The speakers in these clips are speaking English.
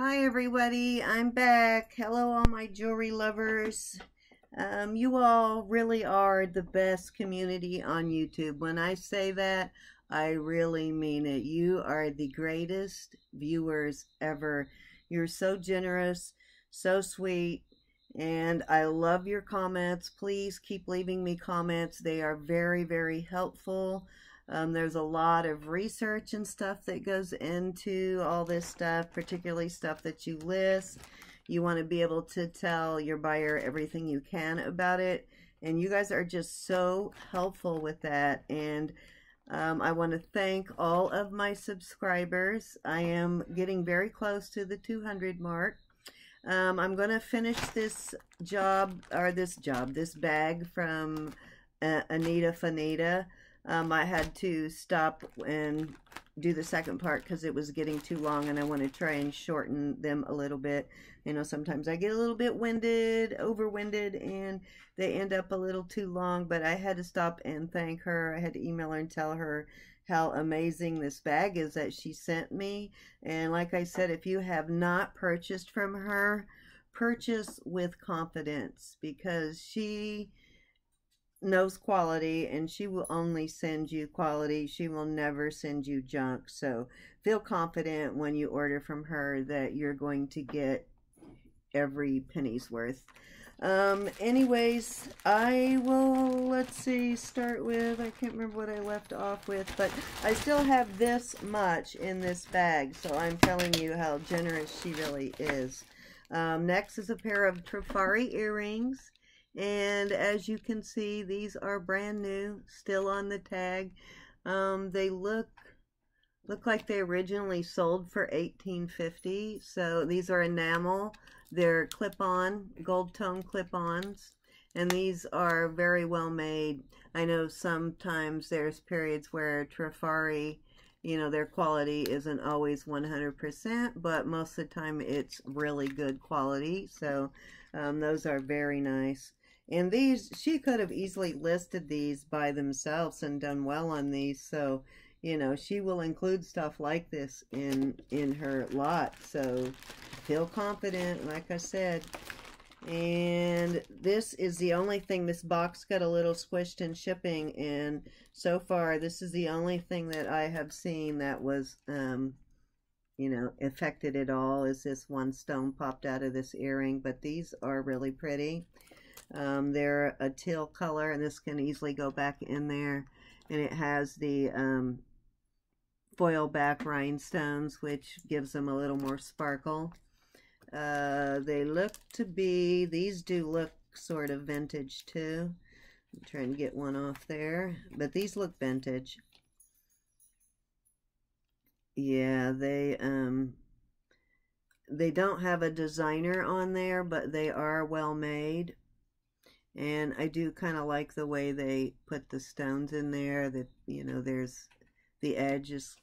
Hi everybody, I'm back. Hello all my jewelry lovers. You all really are the best community on YouTube. When I say that, I really mean it. You are the greatest viewers ever. You're so generous, so sweet, and I love your comments. Please keep leaving me comments. They are very, very helpful. There's a lot of research and stuff that goes into all this stuff, particularly stuff that you list. You want to be able to tell your buyer everything you can about it. And you guys are just so helpful with that. And I want to thank all of my subscribers. I am getting very close to the 200 mark. I'm going to finish this job, or this bag from Anita Funita. I had to stop and do the second part because it was getting too long, and I want to try and shorten them a little bit. You know, sometimes I get a little bit winded, overwinded, and they end up a little too long, but I had to stop and thank her. I had to email her and tell her how amazing this bag is that she sent me. And like I said, if you have not purchased from her, purchase with confidence, because she knows quality, and she will only send you quality. She will never send you junk. So feel confident when you order from her that you're going to get every penny's worth. Anyways, I will, let's see, start with, I can't remember what I left off with, but I still have this much in this bag, so I'm telling you how generous she really is. Next is a pair of Trifari earrings. And as you can see, these are brand new, still on the tag. They look like they originally sold for $18.50. So these are enamel. They're clip-on, gold tone clip-ons. And these are very well made. I know sometimes there's periods where Trifari, you know, their quality isn't always 100%, but most of the time it's really good quality. So those are very nice. And these, she could have easily listed these by themselves and done well on these. So, you know, she will include stuff like this in her lot. So feel confident, like I said. And this is the only thing, this box got a little squished in shipping. And so far, this is the only thing that I have seen that was, you know, affected at all, is this one stone popped out of this earring. But these are really pretty. They're a teal color, and this can easily go back in there, and it has the foil back rhinestones, which gives them a little more sparkle. They look to be, these do look sort of vintage too. I'm trying to get one off there, but these look vintage. Yeah, they don't have a designer on there, but they are well made. And I do kind of like the way they put the stones in there, that, you know, there's the edge is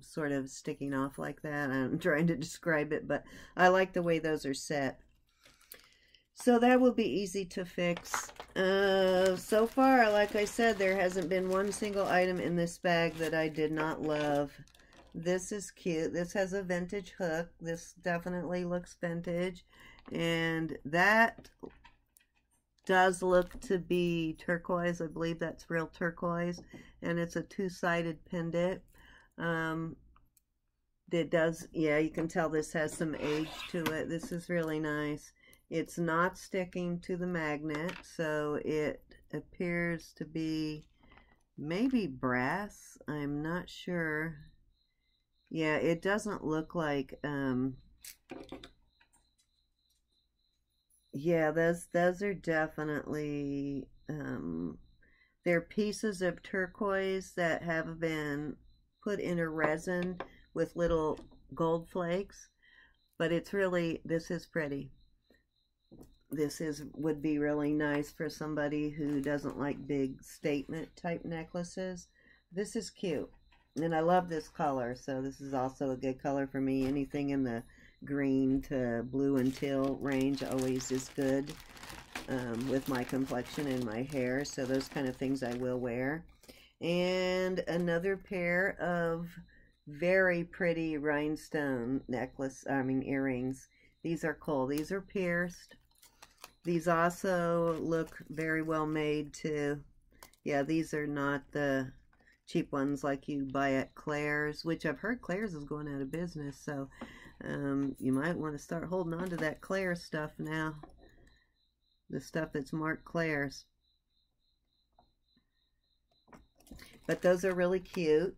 sort of sticking off like that. I'm trying to describe it, but I like the way those are set. So that will be easy to fix. So far, like I said, there hasn't been one single item in this bag that I did not love. This is cute. This has a vintage hook. This definitely looks vintage. And that does look to be turquoise. I believe that's real turquoise, and it's a two-sided pendant. It does, yeah, you can tell this has some age to it. This is really nice. It's not sticking to the magnet, so it appears to be maybe brass. I'm not sure. Yeah, it doesn't look like yeah, those are definitely, they're pieces of turquoise that have been put in a resin with little gold flakes, but it's really, this is pretty. This is, would be really nice for somebody who doesn't like big statement type necklaces. This is cute, and I love this color, so this is also a good color for me. Anything in the green to blue and teal range always is good with my complexion and my hair, so those kind of things I will wear. And another pair of Very pretty rhinestone necklace, I mean earrings. These are cool. These are pierced. These also look very well made too. Yeah, these are not the cheap ones like you buy at Claire's, which I've heard Claire's is going out of business, so you might want to start holding on to that Claire's stuff now. The stuff that's marked Claire's. But those are really cute.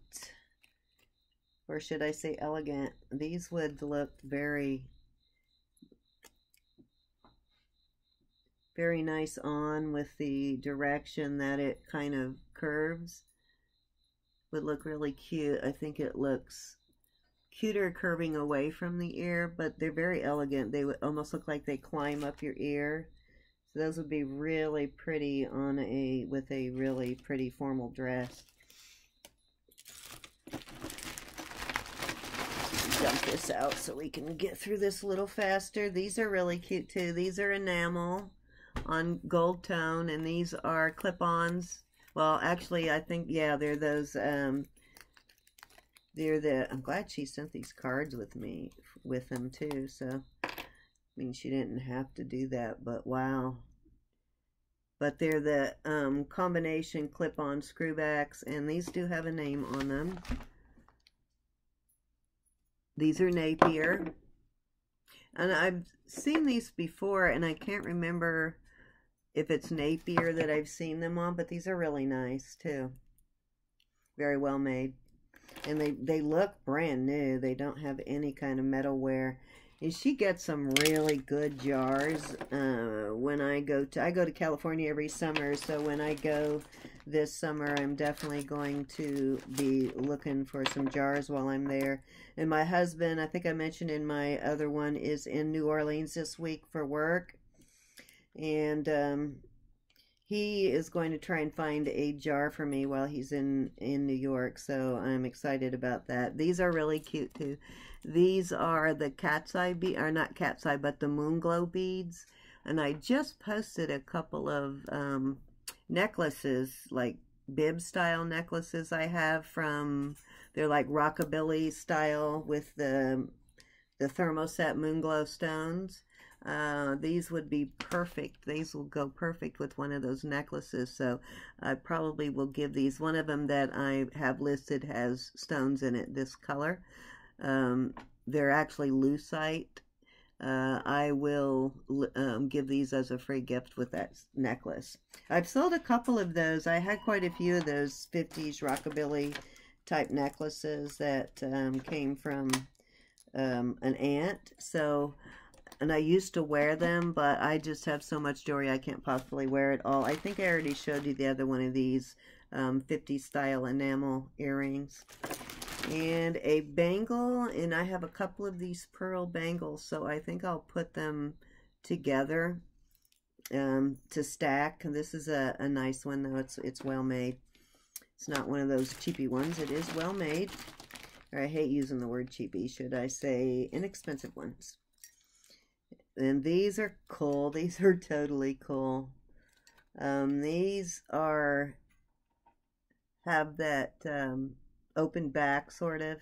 Or should I say elegant? These would look very, very nice on with the direction that it kind of curves. Would look really cute. I think it looks cuter curving away from the ear, but they're very elegant. They would almost look like they climb up your ear. So those would be really pretty on a, with a really pretty formal dress. Dump this out so we can get through this a little faster. These are really cute too. These are enamel on gold tone, and these are clip-ons. Well, actually, I think, yeah, they're those, they're the, I'm glad she sent these cards with me, with them too, so, I mean, she didn't have to do that, but wow. But they're the combination clip-on screw backs, and these do have a name on them. These are Napier, and I've seen these before, and I can't remember if it's Napier that I've seen them on, but these are really nice too. Very well made, and they look brand new. They don't have any kind of metal wear, and she gets some really good jars. When I go to California every summer, so when I go this summer, I'm definitely going to be looking for some jars while I'm there. And my husband, I think I mentioned in my other one, is in New Orleans this week for work. And he is going to try and find a jar for me while he's in New York. So I'm excited about that. These are really cute too. These are the cat's eye beads, or not cat's eye, but the moon glow beads. And I just posted a couple of necklaces, like bib style necklaces I have from, they're like rockabilly style with the thermoset moon glow stones. These would be perfect. These will go perfect with one of those necklaces, so I probably will give these. One of them that I have listed has stones in it this color. They're actually lucite. I will give these as a free gift with that necklace. I've sold a couple of those. I had quite a few of those 50s rockabilly type necklaces that came from an aunt. So, and I used to wear them, but I just have so much jewelry I can't possibly wear it all. I think I already showed you the other one of these 50s style enamel earrings. And a bangle, and I have a couple of these pearl bangles, so I think I'll put them together to stack. And this is a nice one, though. It's well made. It's not one of those cheapy ones. It is well made. Or I hate using the word cheapy. Should I say inexpensive ones? And these are cool. These are totally cool. These are, have that open back sort of,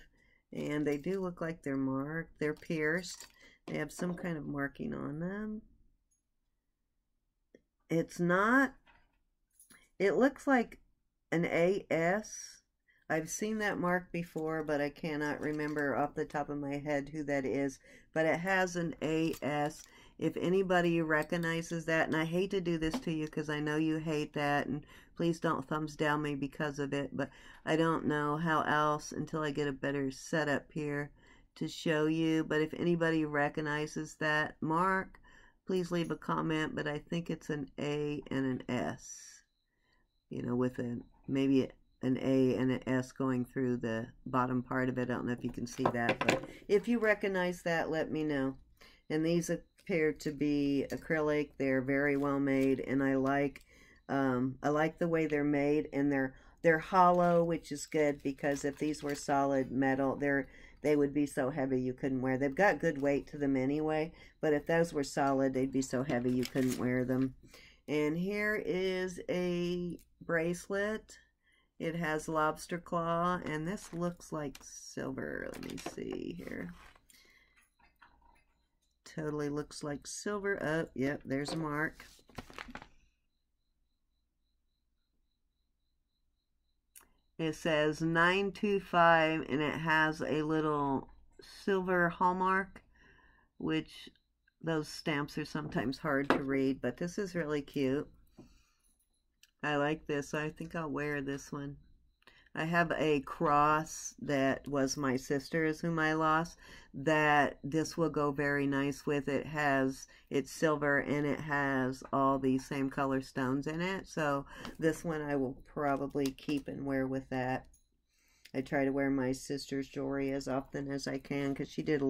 and they do look like they're marked, they're pierced, they have some kind of marking on them. It's not, it looks like an AS. I've seen that mark before, but I cannot remember off the top of my head who that is, but it has an AS. If anybody recognizes that, and I hate to do this to you because I know you hate that, and please don't thumbs down me because of it, but I don't know how else until I get a better setup here to show you. But if anybody recognizes that mark, please leave a comment, but I think it's an A and an S, you know, with a, maybe an A and an S going through the bottom part of it. I don't know if you can see that, but if you recognize that, let me know. And these appear to be acrylic. They're very well made, and I like the way they're made, and they're hollow, which is good, because if these were solid metal, they would be so heavy you couldn't wear. They've got good weight to them anyway, but if those were solid, they'd be so heavy you couldn't wear them. And here is a bracelet, It has lobster claw, and this looks like silver. Let me see here. Totally looks like silver. Oh, yep, there's a mark. It says 925, and it has a little silver hallmark, which those stamps are sometimes hard to read, but this is really cute. I like this. I think I'll wear this one. I have a cross that was my sister's, whom I lost, that this will go very nice with. It has, it's silver, and it has all these same color stones in it. So this one I will probably keep and wear with that. I try to wear my sister's jewelry as often as I can, because she did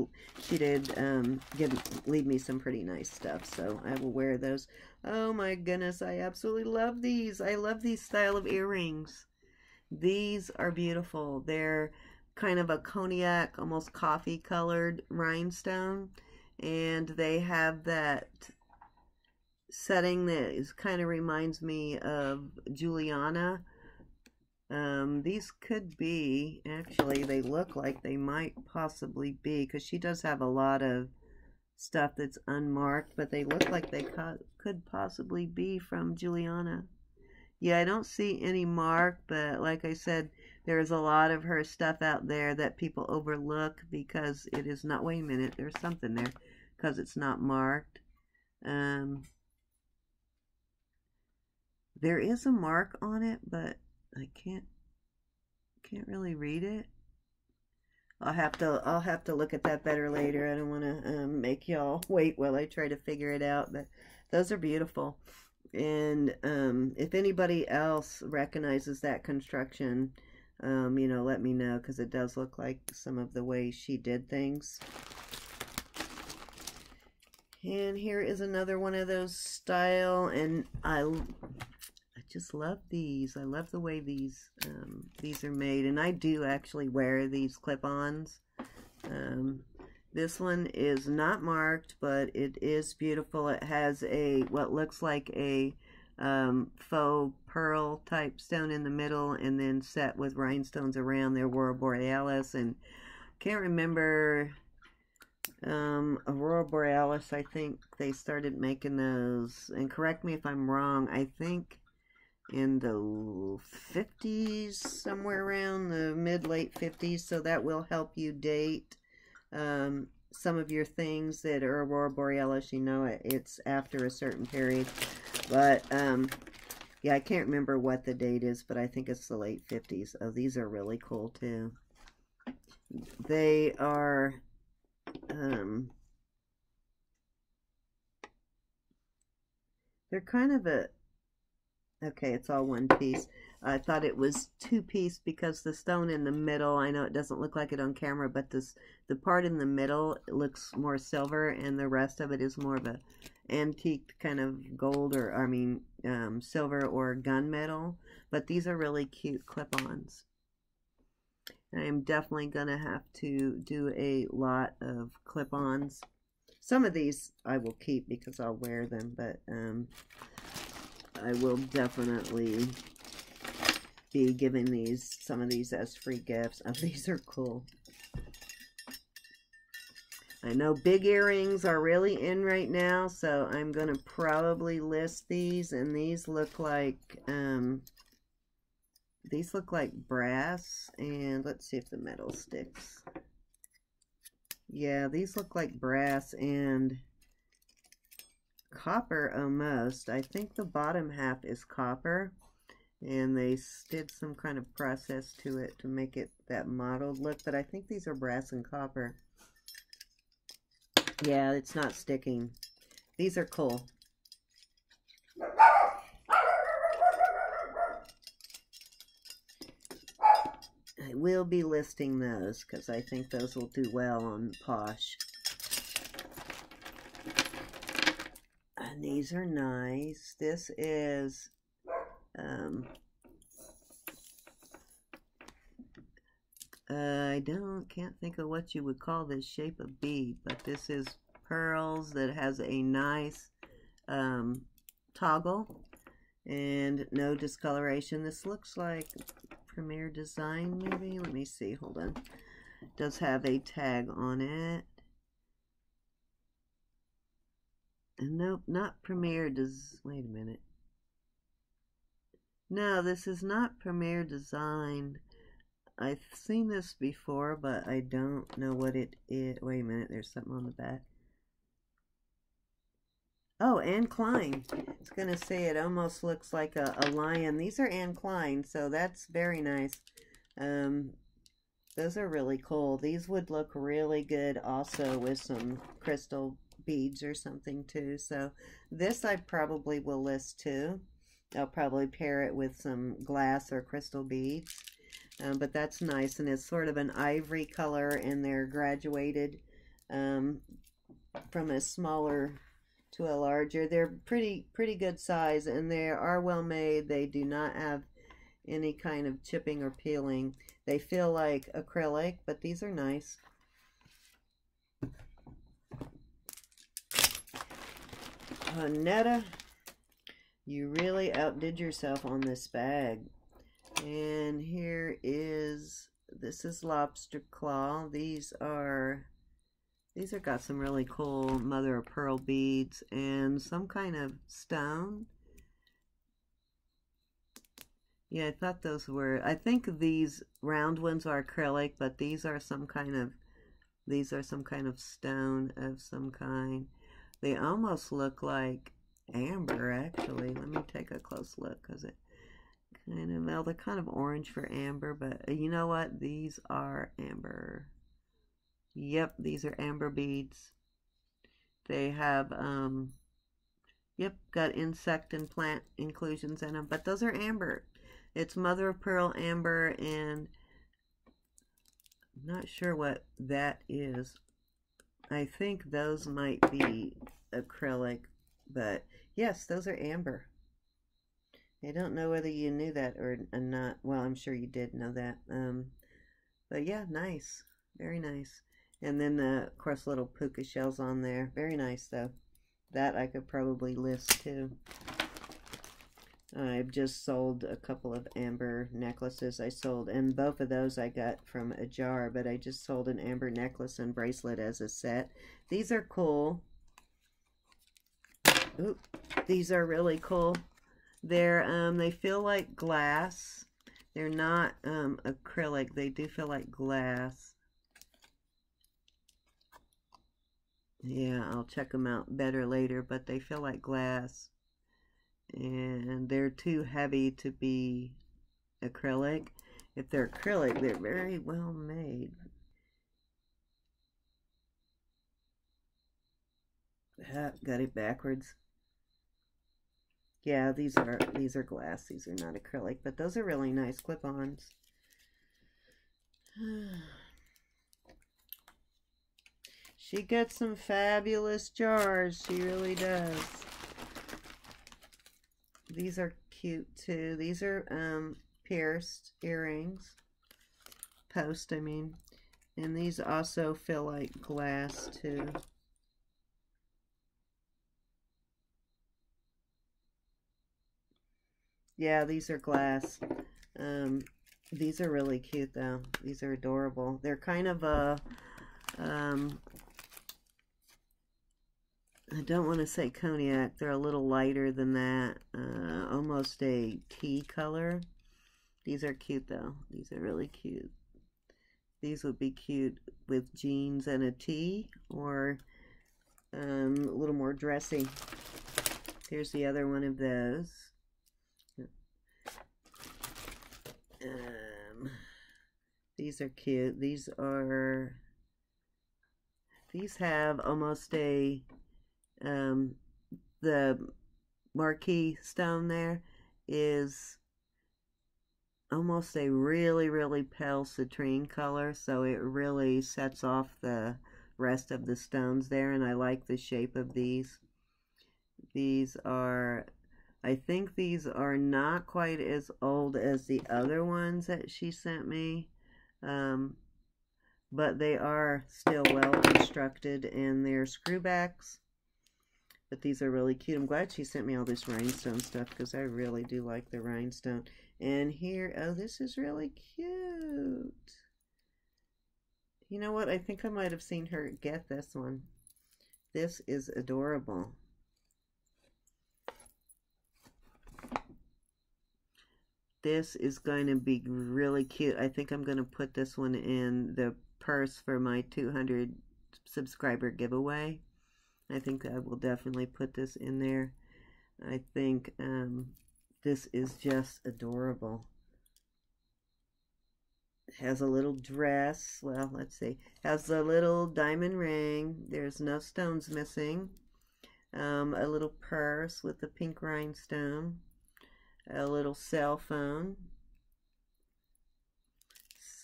leave me some pretty nice stuff, so I will wear those. Oh my goodness, I absolutely love these. I love these style of earrings. These are beautiful. They're kind of a cognac, almost coffee colored rhinestone, and they have that setting that is kind of reminds me of Juliana. These could be, actually they look like they might possibly be, because she does have a lot of stuff that's unmarked, but they look like they could possibly be from Juliana. Yeah, I don't see any mark, but like I said, there's a lot of her stuff out there that people overlook because it is not, wait a minute, there's something there, because it's not marked. There is a mark on it, but I can't really read it. I'll have to look at that better later. I don't want to make y'all wait while I try to figure it out, but those are beautiful. And if anybody else recognizes that construction, you know, let me know, because it does look like some of the way she did things. And here is another one of those style, and I just love these. I love the way these are made, and I do actually wear these clip-ons. This one is not marked, but it is beautiful. It has a what looks like a faux pearl type stone in the middle, and then set with rhinestones around there. Aurora Borealis, and can't remember Aurora Borealis. I think they started making those, and correct me if I'm wrong. I think in the 50s, somewhere around the mid-late 50s. So that will help you date some of your things that are Aurora Borealis. You know, it's after a certain period, but yeah, I can't remember what the date is, but I think it's the late 50s. Oh, these are really cool too. They are they're kind of a, okay, it's all one piece. I thought it was two-piece because the stone in the middle, I know it doesn't look like it on camera, but the part in the middle looks more silver, and the rest of it is more of a antique kind of gold, or I mean silver or gunmetal. But these are really cute clip-ons. I am definitely gonna have to do a lot of clip-ons. Some of these I will keep because I'll wear them, but I will definitely be giving these, some of these, as free gifts. Oh, these are cool. I know big earrings are really in right now, so I'm going to probably list these, and these look like brass, and let's see if the metal sticks. Yeah, these look like brass and copper almost. I think the bottom half is copper, and they did some kind of process to it to make it that mottled look, but I think these are brass and copper. Yeah, it's not sticking. These are cool. I will be listing those because I think those will do well on Posh. And these are nice. This is I can't think of what you would call this shape of bead, but this is pearls that has a nice toggle and no discoloration. This looks like Premier Design, maybe. Let me see. Hold on. It does have a tag on it. Nope, not Premier Design. Wait a minute. No, this is not Premier Design. I've seen this before, but I don't know what it is. Wait a minute. There's something on the back. Oh, Anne Klein. It's going to say it almost looks like a lion. These are Anne Klein, so that's very nice. Those are really cool. These would look really good also with some crystal beads or something too. So this I probably will list too. I'll probably pair it with some glass or crystal beads. But that's nice, and it's sort of an ivory color, and they're graduated from a smaller to a larger. They're pretty good size, and they are well made. They do not have any kind of chipping or peeling. They feel like acrylic, but these are nice. Anita, you really outdid yourself on this bag. And here is, this is lobster claw. These are got some really cool mother of pearl beads and some kind of stone. Yeah, I thought those were, I think these round ones are acrylic, but these are some kind of stone of some kind. They almost look like amber, actually. Let me take a close look, because it kind of, well, they're kind of orange for amber, but you know what? These are amber. Yep, these are amber beads. They have, yep, got insect and plant inclusions in them, but those are amber. It's mother of pearl amber, and I'm not sure what that is. I think those might be acrylic, but yes, those are amber. I don't know whether you knew that or not. Well, I'm sure you did know that. But yeah, nice. Very nice. And then, of course, little puka shells on there. Very nice, though. That I could probably list, too. I've just sold a couple of amber necklaces I sold. And both of those I got from a jar. But I just sold an amber necklace and bracelet as a set. These are cool. Ooh, these are really cool. They're, they feel like glass. They're not acrylic. They do feel like glass. Yeah, I'll check them out better later, but they feel like glass. And they're too heavy to be acrylic. If they're acrylic, they're very well made. Ah, got it backwards. Yeah, these are glass. These are not acrylic, but those are really nice clip-ons. She gets some fabulous jars. She really does. These are cute too. These are pierced earrings, post, I mean, and these also feel like glass too. Yeah, these are glass. These are really cute, though. These are adorable. They're kind of a, I don't want to say cognac. They're a little lighter than that. Almost a tea color. These are cute, though. These are really cute. These would be cute with jeans and a tee, or a little more dressy. Here's the other one of those. These are cute. These have almost a, the marquise stone there is almost a really pale citrine color, so it really sets off the rest of the stones there, and I like the shape of these. These are, I think these are not quite as old as the other ones that she sent me, but they are still well constructed, and they're screwbacks, but these are really cute. I'm glad she sent me all this rhinestone stuff, because I really do like the rhinestone. And here, oh, this is really cute. You know what? I think I might have seen her get this one. This is adorable. This is going to be really cute. I think I'm going to put this one in the purse for my 200 subscriber giveaway. I think I will definitely put this in there. I think this is just adorable. It has a little dress. Well, let's see. It has a little diamond ring. There's no stones missing. A little purse with a pink rhinestone. A little cell phone.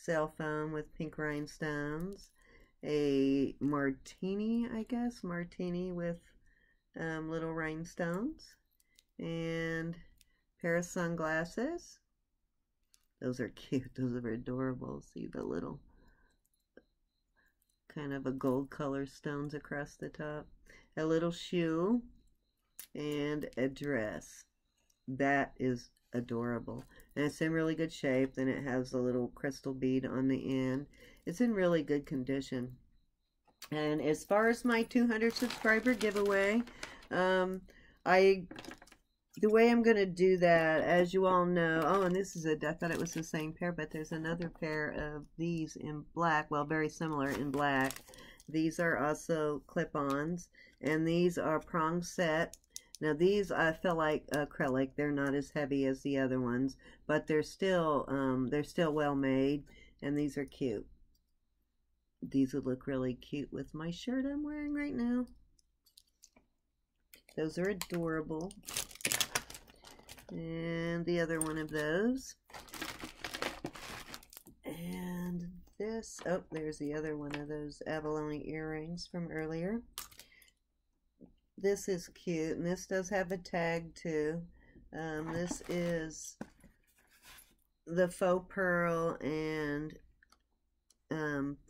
Cell phone with pink rhinestones. A martini, I guess. Martini with little rhinestones. And a pair of sunglasses. Those are cute. Those are adorable. See the little kind of a gold color stones across the top. A little shoe. And a dress. That is adorable, and it's in really good shape, and it has a little crystal bead on the end. It's in really good condition. And as far as my 200 subscriber giveaway, the way I'm going to do that, as you all know, oh, and this is I thought it was the same pair, but there's another pair of these in black, well, very similar in black. These are also clip-ons, and these are prong set. Now these I feel like acrylic. They're not as heavy as the other ones, but they're still well made, and these are cute. These would look really cute with my shirt I'm wearing right now. Those are adorable. And the other one of those. And this, oh, there's the other one of those abalone earrings from earlier. This is cute, and this does have a tag too. This is the faux pearl and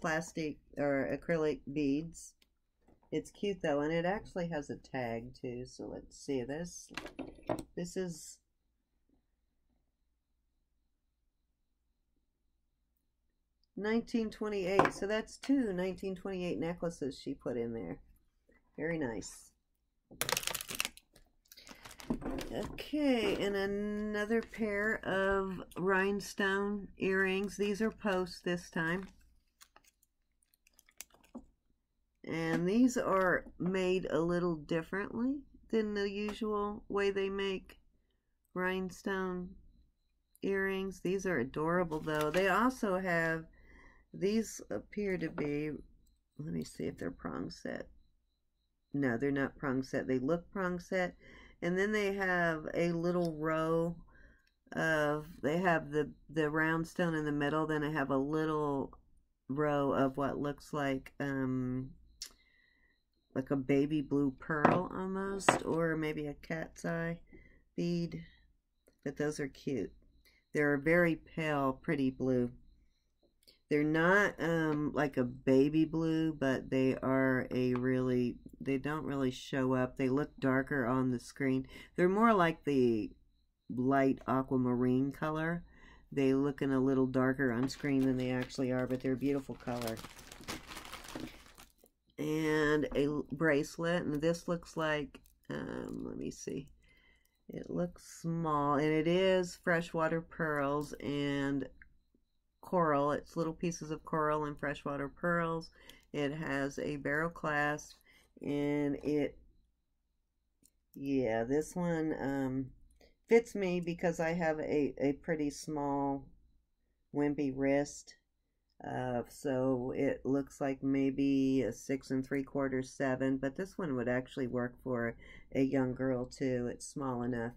plastic or acrylic beads. It's cute though, and it actually has a tag too. So let's see this. This is $19.28. So that's two 1928 necklaces she put in there. Very nice. Okay, and another pair of rhinestone earrings. These are posts this time. And these are made a little differently than the usual way they make rhinestone earrings. These are adorable though. They also have, these appear to be, let me see if they're prong set. No, they're not prong set. They look prong set. And then they have a little row of, they have the round stone in the middle. Then I have a little row of what looks like a baby blue pearl almost, or maybe a cat's eye bead. But those are cute. They're a very pale, pretty blue. They're not like a baby blue, but they are a really, they don't really show up. They look darker on the screen. They're more like the light aquamarine color. They looking a little darker on screen than they actually are, but they're a beautiful color. And a bracelet, and this looks like, let me see. It looks small, and it is freshwater pearls and coral. It's little pieces of coral and freshwater pearls. It has a barrel clasp, and it, yeah, this one fits me because I have a pretty small wimpy wrist, so it looks like maybe a 6 3/4, 7, but this one would actually work for a young girl too. It's small enough.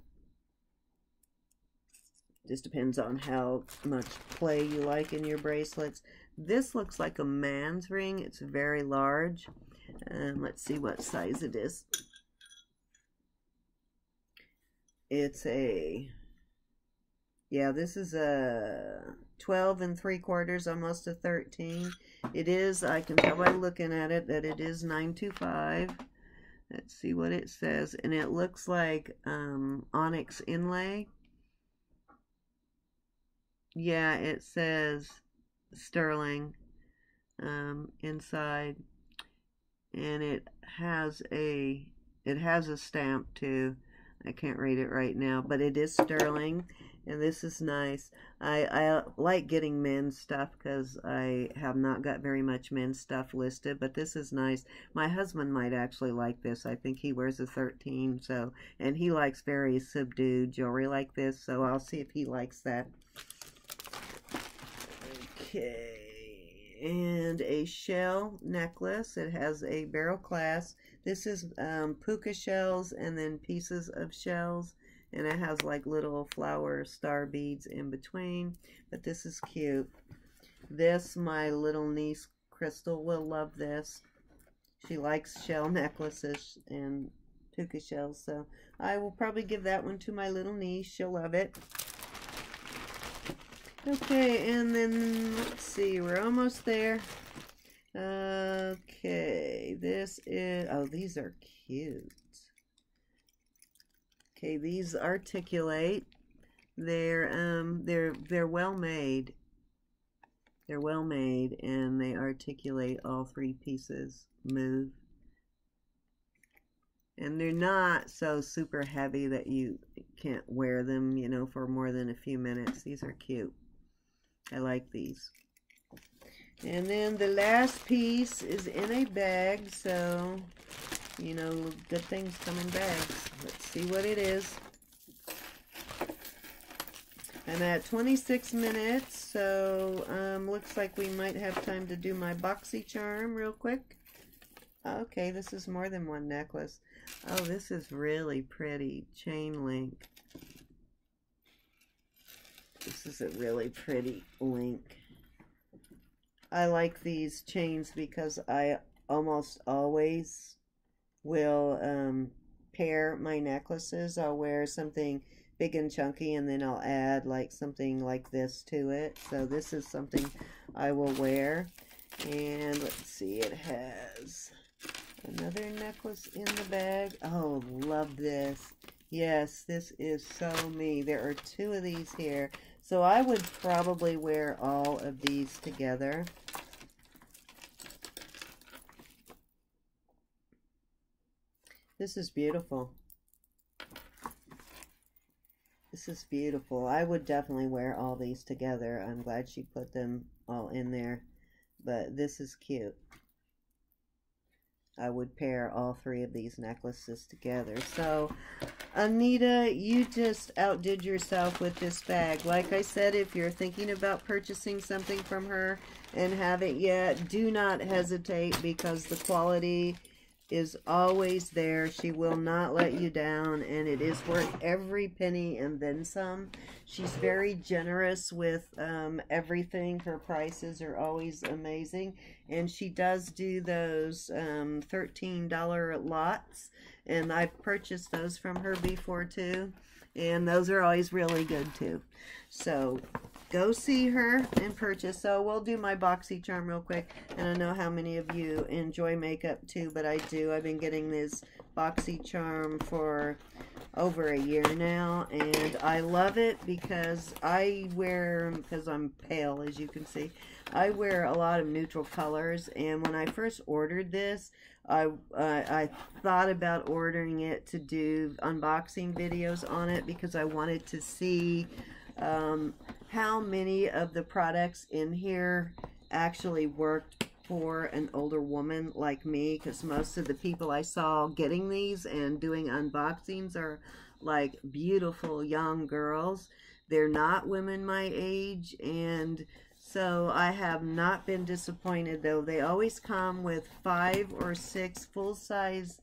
Just depends on how much play you like in your bracelets. This looks like a man's ring. It's very large. Let's see what size it is. It's a, yeah, this is a 12 3/4, almost a 13. It is, I can tell by looking at it that it is 925. Let's see what it says. And it looks like onyx inlay. yeah, it says sterling inside, and it has a stamp too. I can't read it right now, but it is sterling, and this is nice. I like getting men's stuff because I have not got very much men's stuff listed, but this is nice. My husband might actually like this. I think he wears a 13, so, and he likes very subdued jewelry like this, so I'll see if he likes that. Okay. And a shell necklace. It has a barrel clasp. This is puka shells and then pieces of shells, and it has like little flower star beads in between, but this is cute. This, my little niece Crystal will love this. She likes shell necklaces and puka shells, so I will probably give that one to my little niece. She'll love it. Okay, and then let's see, we're almost there. Okay, this is, oh, these are cute. Okay, these articulate. They're well made. They're well made, and they articulate. All three pieces move. And they're not so super heavy that you can't wear them, you know, for more than a few minutes. These are cute. I like these. And then the last piece is in a bag, so, you know, good things come in bags. Let's see what it is. I'm at 26 minutes, so looks like we might have time to do my BoxyCharm real quick. Okay, this is more than one necklace. Oh, this is really pretty. Chain link. This is a really pretty link. I like these chains because I almost always will pair my necklaces. I'll wear something big and chunky, and then I'll add like something like this to it. So this is something I will wear. And let's see, it has another necklace in the bag. Oh, love this. Yes, this is so me. There are two of these here. So I would probably wear all of these together. This is beautiful. This is beautiful. I would definitely wear all these together. I'm glad she put them all in there. But this is cute. I would pair all three of these necklaces together. So, Anita, you just outdid yourself with this bag. Like I said, if you're thinking about purchasing something from her and haven't yet, do not hesitate because the quality is always there. She will not let you down, and it is worth every penny and then some. She's very generous with everything. Her prices are always amazing, and she does do those $13 lots, and I've purchased those from her before too, and those are always really good too. So go see her and purchase. So we'll do my BoxyCharm real quick. And I know how many of you enjoy makeup too, but I do. I've been getting this BoxyCharm for over a year now, and I love it because I wear, because I'm pale as you can see, I wear a lot of neutral colors, and when I first ordered this, I thought about ordering it to do unboxing videos on it because I wanted to see how many of the products in here actually worked for an older woman like me, because most of the people I saw getting these and doing unboxings are like beautiful young girls. They're not women my age, and so I have not been disappointed though. They always come with 5 or 6 full-size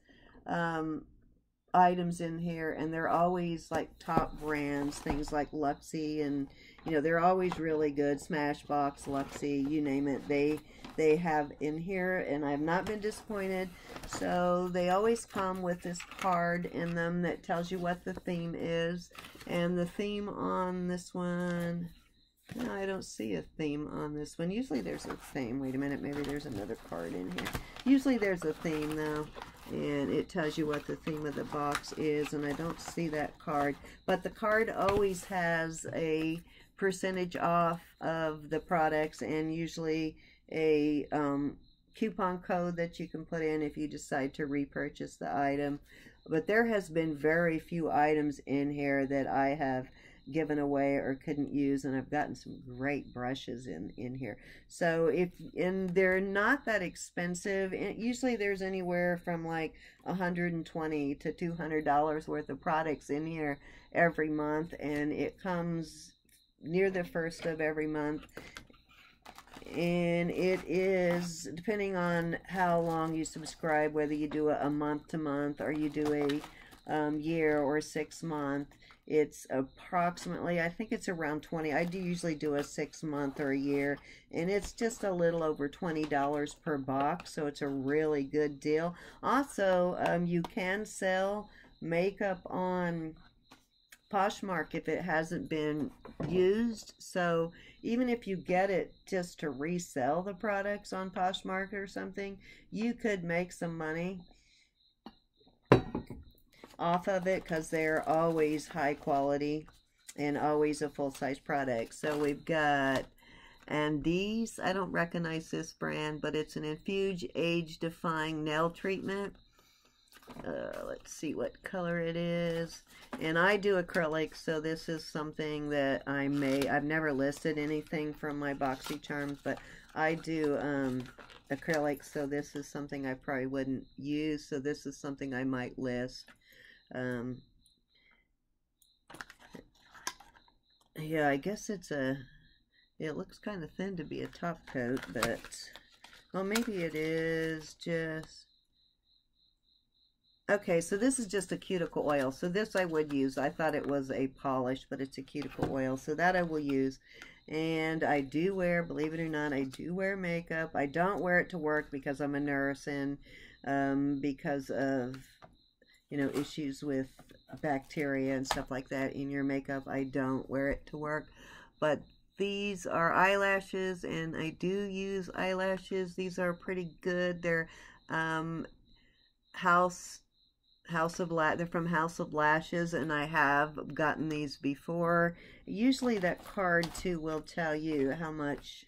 items in here, and they're always like top brands, things like Luxie, and you know, they're always really good. Smashbox, Luxie, you name it, they have in here, and I've not been disappointed. So they always come with this card in them that tells you what the theme is, and the theme on this one, no, I don't see a theme on this one. Usually there's a theme. Wait a minute, maybe there's another card in here. Usually there's a theme though, and it tells you what the theme of the box is, and I don't see that card. But the card always has a percentage off of the products, and usually a coupon code that you can put in if you decide to repurchase the item. But there has been very few items in here that I have given away or couldn't use, and I've gotten some great brushes in here. So and they're not that expensive, and usually there's anywhere from like $120 to $200 worth of products in here every month, and it comes near the first of every month. And it is, depending on how long you subscribe, whether you do a month to month or you do a year or 6 month, it's approximately, I think it's around 20. I do usually do a 6 month or a year, and it's just a little over $20 per box, so it's a really good deal. Also, you can sell makeup on Poshmark if it hasn't been used. So even if you get it just to resell the products on Poshmark or something, you could make some money off of it, because they're always high quality and always a full-size product. So we've got, and these, I don't recognize this brand, but it's an Infuge age-defying nail treatment. Let's see what color it is. And I do acrylics, so this is something that I may, I've never listed anything from my BoxyCharms, but I do acrylics, so this is something I probably wouldn't use, so this is something I might list. Yeah, I guess it's it looks kind of thin to be a top coat, but, well, maybe it is just, okay, so this is just a cuticle oil. So this I would use. I thought it was a polish, but it's a cuticle oil. So that I will use. And I do wear, believe it or not, I do wear makeup. I don't wear it to work because I'm a nurse, and because of, you know, issues with bacteria and stuff like that in your makeup, I don't wear it to work. But these are eyelashes, and I do use eyelashes. These are pretty good. They're they're from House of Lashes, and I have gotten these before. Usually that card too will tell you how much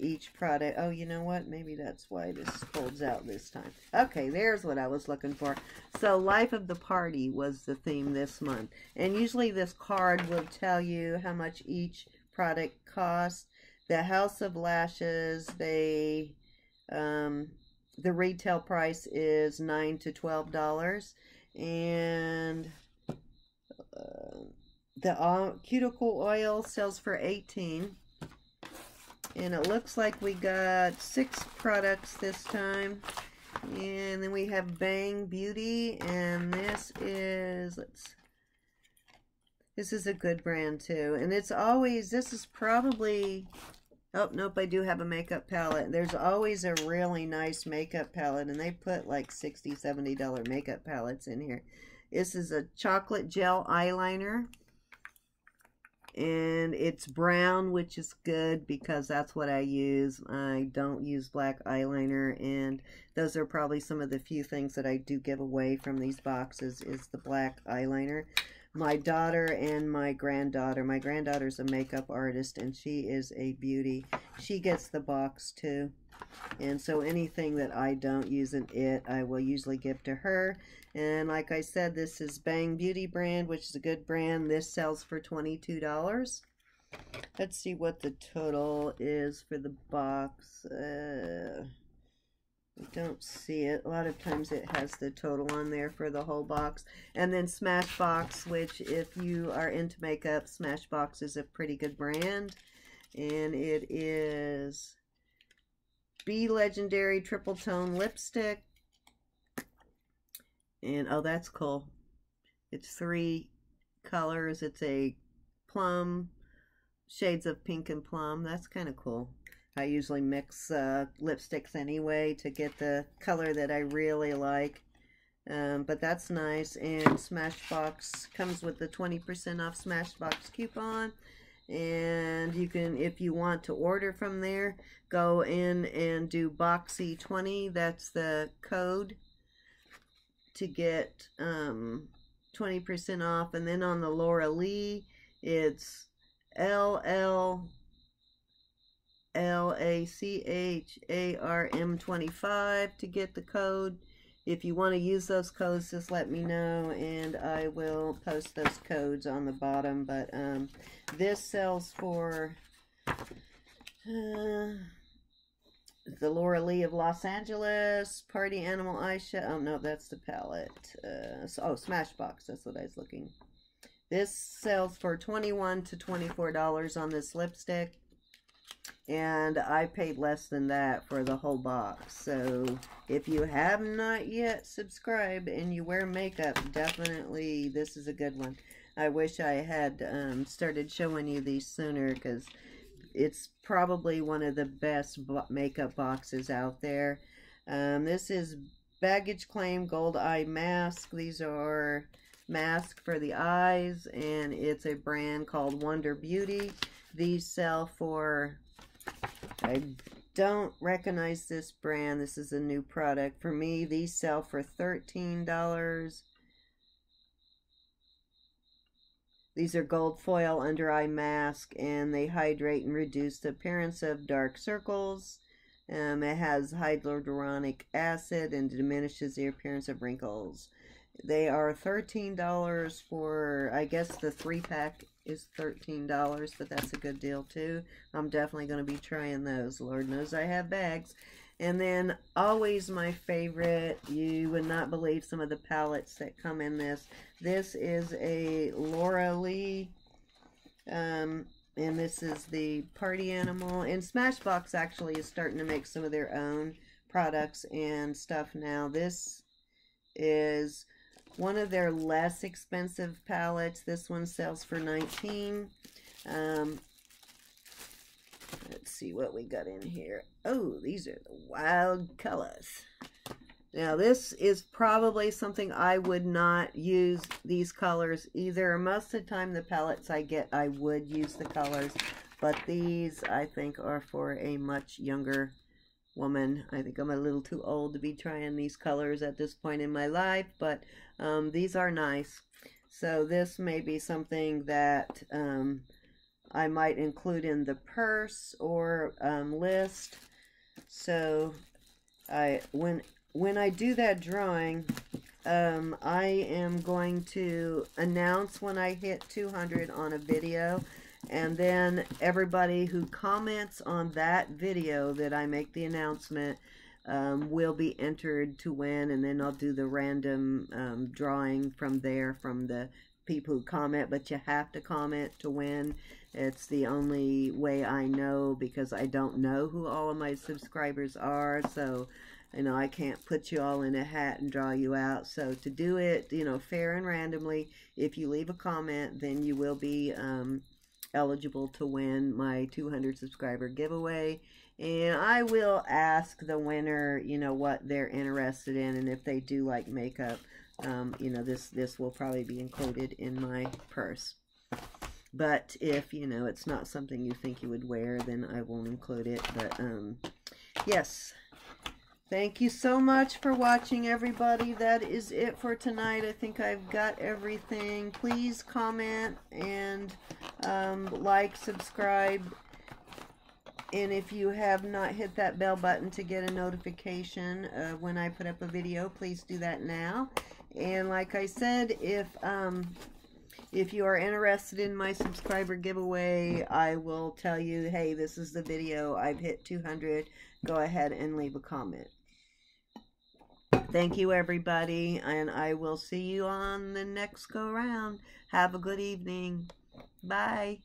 each product. Oh, you know what, maybe that's why this folds out this time. Okay, there's what I was looking for. So Life of the Party was the theme this month, and usually this card will tell you how much each product costs. The House of Lashes, they the retail price is $9 to $12, and the cuticle oil sells for $18. And it looks like we got 6 products this time. And then we have Bang Beauty, and this is, this is a good brand too. And it's always, this is probably, oh, nope, I do have a makeup palette. There's always a really nice makeup palette, and they put like $60, $70 makeup palettes in here. This is a chocolate gel eyeliner, and it's brown, which is good because that's what I use. I don't use black eyeliner, and those are probably some of the few things that I do give away from these boxes is the black eyeliner. My daughter and my granddaughter. My granddaughter's a makeup artist, and she is a beauty. She gets the box too. And so anything that I don't use in it, I will usually give to her. And like I said, this is Bang Beauty brand, which is a good brand. This sells for $22. Let's see what the total is for the box. I don't see it. A lot of times it has the total on there for the whole box. And then Smashbox, which if you are into makeup, Smashbox is a pretty good brand. And it is B Legendary Triple Tone Lipstick. And, oh, that's cool. It's 3 colors. It's a plum, shades of pink and plum. That's kind of cool. I usually mix lipsticks anyway to get the color that I really like, but that's nice. And Smashbox comes with the 20% off Smashbox coupon, and you can, if you want to order from there, go in and do Boxy20. That's the code to get 20% off. And then on the Laura Lee, it's LLACHARM25 to get the code. If you want to use those codes, just let me know and I will post those codes on the bottom. But this sells for the Laura Lee of Los Angeles, Party Animal Eyeshadow. Oh, no, that's the palette. Oh, Smashbox. That's what I was looking. This sells for $21 to $24 on this lipstick. And I paid less than that for the whole box. So if you have not yet subscribed and you wear makeup, definitely this is a good one. I wish I had started showing you these sooner, because it's probably one of the best makeup boxes out there. This is Baggage Claim Gold Eye Mask. These are masks for the eyes, and it's a brand called Wonder Beauty. These sell for... I don't recognize this brand. This is a new product for me. These sell for $13. These are gold foil under eye mask, and they hydrate and reduce the appearance of dark circles. It has hyaluronic acid and diminishes the appearance of wrinkles. They are $13 for, I guess the 3-pack is $13, but that's a good deal too. I'm definitely going to be trying those. Lord knows I have bags. And then always my favorite, you would not believe some of the palettes that come in this. This is a Laura Lee, and this is the Party Animal. And Smashbox actually is starting to make some of their own products and stuff now. This is one of their less expensive palettes. This one sells for $19. Let's see what we got in here. Oh, these are the wild colors. Now, this is probably something I would not use these colors either. Most of the time, the palettes I get, I would use the colors. But these, I think, are for a much younger woman. I think I'm a little too old to be trying these colors at this point in my life, but these are nice. So this may be something that I might include in the purse or list. So I when I do that drawing, I am going to announce when I hit 200 on a video. And then everybody who comments on that video that I make the announcement will be entered to win. And then I'll do the random drawing from there, from the people who comment. But you have to comment to win. It's the only way I know, because I don't know who all of my subscribers are. So, you know, I can't put you all in a hat and draw you out. So to do it, you know, fair and randomly, if you leave a comment, then you will be... eligible to win my 200 subscriber giveaway. And I will ask the winner, you know, what they're interested in, and if they do like makeup, you know, this will probably be included in my purse. But if, you know, it's not something you think you would wear, then I won't include it. But yes, thank you so much for watching, everybody. That is it for tonight. I think I've got everything. Please comment and like, subscribe. And if you have not hit that bell button to get a notification when I put up a video, please do that now. And like I said, if you are interested in my subscriber giveaway, I will tell you, hey, this is the video. I've hit 200. Go ahead and leave a comment. Thank you, everybody, and I will see you on the next go round. Have a good evening. Bye.